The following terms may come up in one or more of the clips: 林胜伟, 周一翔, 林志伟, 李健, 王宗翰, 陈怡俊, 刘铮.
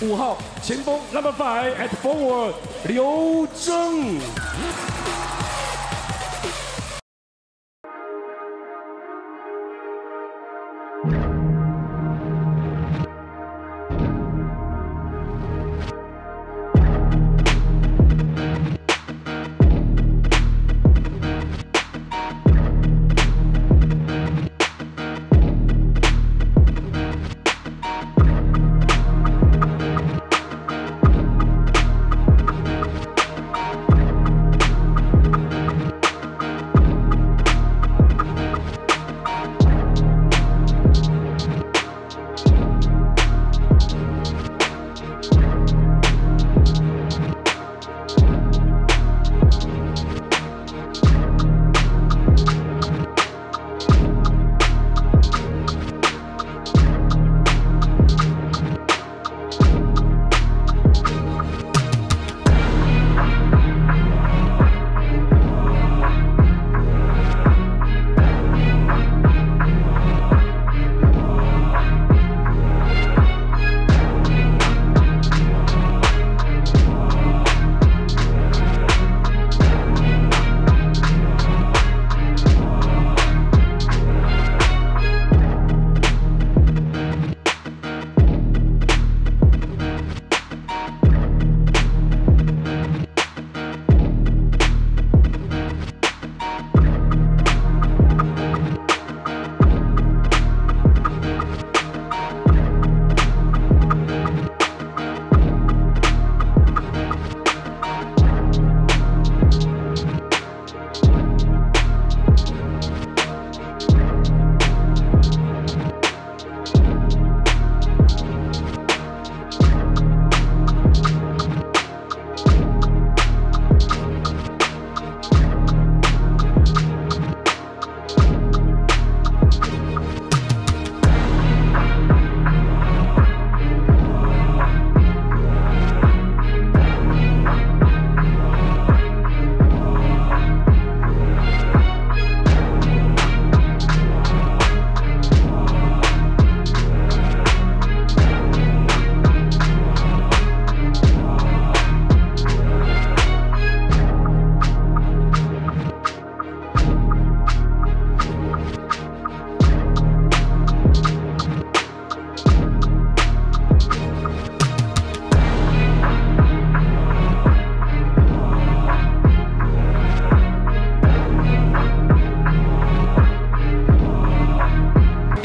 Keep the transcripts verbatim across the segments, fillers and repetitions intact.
五号前锋 number five at forward 刘铮。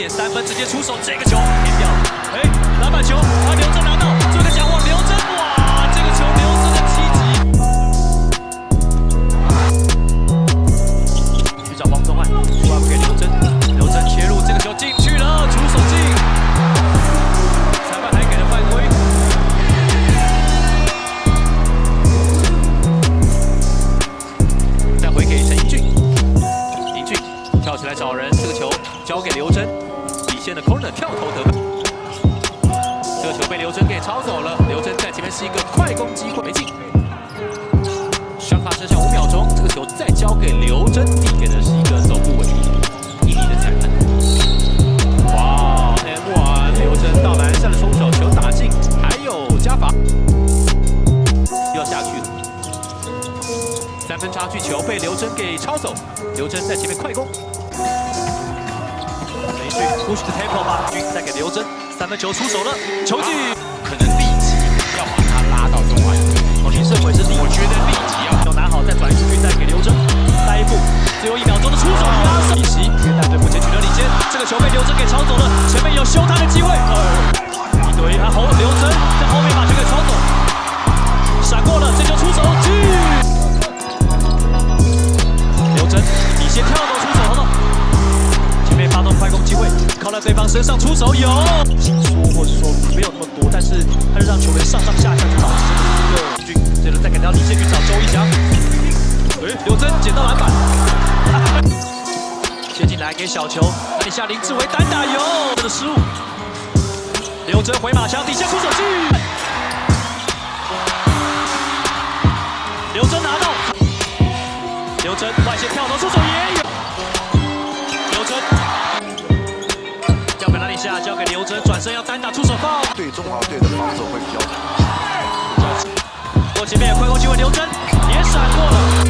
三分直接出手，这个球偏掉，哎，篮板球，啊，刘铮拿到，这个角往刘铮，哇，这个球刘铮的奇迹！去找王宗翰，传给刘铮，刘铮切入，这个球进去了，出手进，裁判还给了犯规。再回给陈怡俊，怡俊跳起来找人，这个球交给刘铮。 现在 corner 跳投得分，这个球被刘铮给抄走了。刘铮在前面是一个快攻机会没进，想法剩下五秒钟，这个球再交给刘铮，递给的是一个走步位，印尼的裁判。哇 ，M 一刘铮到篮下的出手，球打进，还有加罚，又要下去了。三分差距球被刘铮给抄走，刘铮在前面快攻。 push the tempo 吧，再给刘铮三分球出手了，球进，可能立即要把他拉到中外。哦，林胜伟是我觉得立即要球拿好，再转移出去，再给刘铮，下一步只有一秒钟的出手，拉上逆袭，约旦队目前取得领先，这个球被刘铮给抄走了，前面有休他的机会，呃，一堆啊，后刘铮在后面把球给抄走，闪过了，这球出手进，刘铮你先跳投出手了。 被发动快攻机会，靠在对方身上出手有紧缩，或者说没有那么多，但是他就让球员上上下下去找这个俊，接着再给到李健去找周一翔，哎，刘铮捡到篮板，接进来给小球，篮下林志伟单打有这个失误，刘铮回马枪底下出手进，刘铮拿到，刘铮外线跳投出手也有。 交给刘铮，转身要单打出手，爆。对中华队的防守会比较。过前面有快攻机会，刘铮也闪过了。